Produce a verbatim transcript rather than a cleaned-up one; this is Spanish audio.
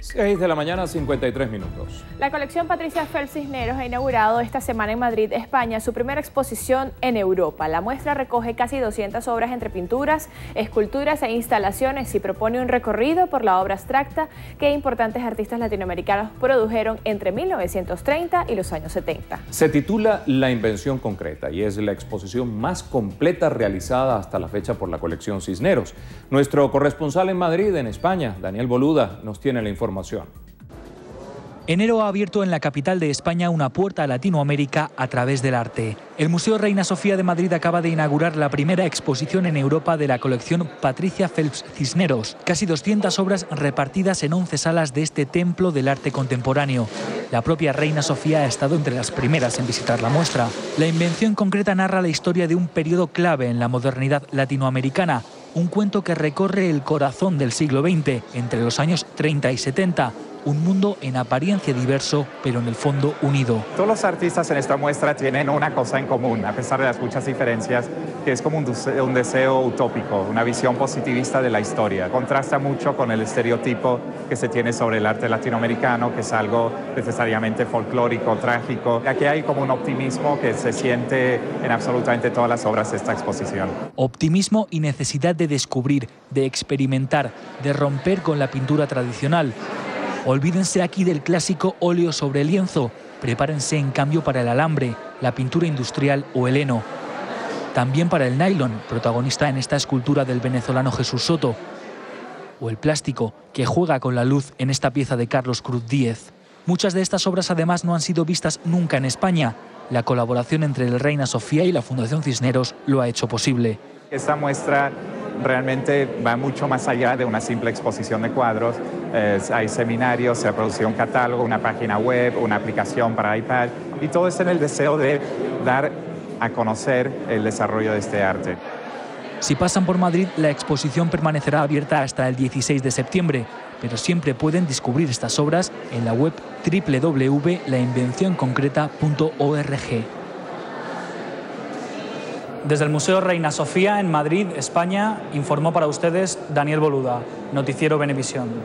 seis de la mañana, cincuenta y tres minutos. La colección Patricia Phelps de Cisneros ha inaugurado esta semana en Madrid, España, su primera exposición en Europa. La muestra recoge casi doscientas obras entre pinturas, esculturas e instalaciones y propone un recorrido por la obra abstracta que importantes artistas latinoamericanos produjeron entre mil novecientos treinta y los años setenta. Se titula La invención concreta y es la exposición más completa realizada hasta la fecha por la colección Cisneros. Nuestro corresponsal en Madrid, en España, Daniel Boluda, nos tiene la información. Enero ha abierto en la capital de España una puerta a Latinoamérica a través del arte. El Museo Reina Sofía de Madrid acaba de inaugurar la primera exposición en Europa de la colección Patricia Phelps Cisneros. Casi doscientas obras repartidas en once salas de este templo del arte contemporáneo. La propia Reina Sofía ha estado entre las primeras en visitar la muestra. La invención concreta narra la historia de un periodo clave en la modernidad latinoamericana. Un cuento que recorre el corazón del siglo veinte, entre los años treinta y setenta. Un mundo en apariencia diverso, pero en el fondo unido. Todos los artistas en esta muestra tienen una cosa en común, a pesar de las muchas diferencias, que es como un deseo, un deseo utópico, una visión positivista de la historia. Contrasta mucho con el estereotipo que se tiene sobre el arte latinoamericano, que es algo necesariamente folclórico, trágico. Aquí hay como un optimismo que se siente en absolutamente todas las obras de esta exposición. Optimismo y necesidad de descubrir, de experimentar, de romper con la pintura tradicional. Olvídense aquí del clásico óleo sobre lienzo. Prepárense en cambio para el alambre, la pintura industrial o el heno. También para el nylon, protagonista en esta escultura del venezolano Jesús Soto. O el plástico, que juega con la luz en esta pieza de Carlos Cruz Díez. Muchas de estas obras además no han sido vistas nunca en España. La colaboración entre el Reina Sofía y la Fundación Cisneros lo ha hecho posible. Esta muestra realmente va mucho más allá de una simple exposición de cuadros. Eh, hay seminarios, se ha producido un catálogo, una página web, una aplicación para iPad, y todo es en el deseo de dar a conocer el desarrollo de este arte. Si pasan por Madrid, la exposición permanecerá abierta hasta el dieciséis de septiembre, pero siempre pueden descubrir estas obras en la web w w w punto la invención concreta punto org. Desde el Museo Reina Sofía, en Madrid, España, informó para ustedes Daniel Boluda, Noticiero Venevisión.